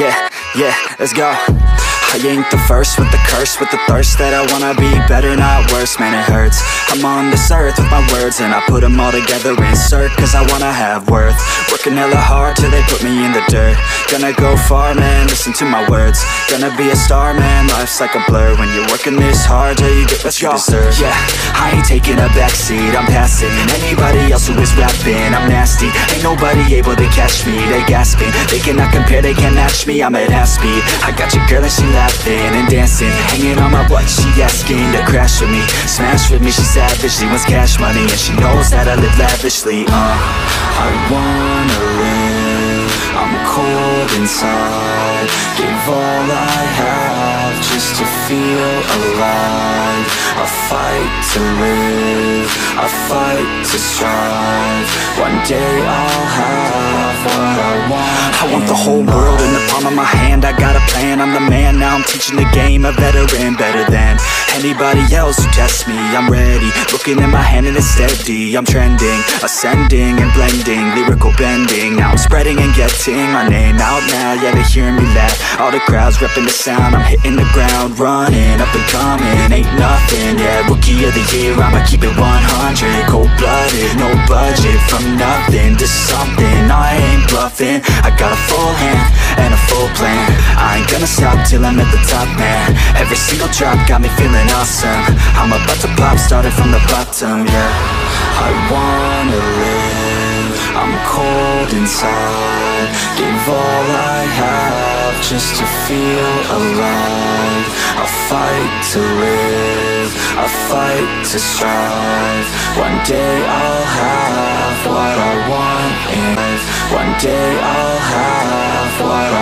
yeah, let's go. I ain't the first with the curse, with the thirst that I wanna be better, not worse, man it hurts. I'm on this earth with my words and I put them all together, insert, cause I wanna have worth. Working hella hard till they put me in the dirt. Gonna go far, man, listen to my words. Gonna be a star, man, life's like a blur. When you're working this hard till you get what you deserve. Yeah, I ain't taking a backseat, I'm passing anybody else who is rapping. I'm nasty, ain't nobody able to catch me. They gasping, they cannot compare, they can't match me. I'm at half speed, I got your girl and she laughs. Laughing and dancing, hanging on my butt, she asking to crash with me, smash with me, she savage, she wants cash money, and she knows that I live lavishly, I wanna live, I'm cold inside, give all I have just to feel alive, I fight to live, I fight to strive, one day I'll have what I want. I want the whole world in the palm of my hand, I got a plan, I'm the man, now I'm teaching the game, a veteran, better than anybody else who tests me. I'm ready, looking at my hand and it's steady, I'm trending, ascending and blending, lyrical bending, now I'm spreading and getting my name out now, yeah they're hearing me laugh, all the crowds repping the sound, I'm hitting the ground, running, up and coming, ain't nothing, yeah, rookie of the year, I'ma keep it 100, cold-blooded, no budget, from nothing to something, I ain't bluffing, I got a full hand and a full plan. I ain't gonna stop till I'm at the top, man. Every single drop got me feeling awesome. I'm about to pop, started from the bottom, yeah. I wanna live, I'm cold inside. Give all I have just to feel alive. I fight to live, I fight to strive. One day I'll have what I want in life. One day I'll have what I want.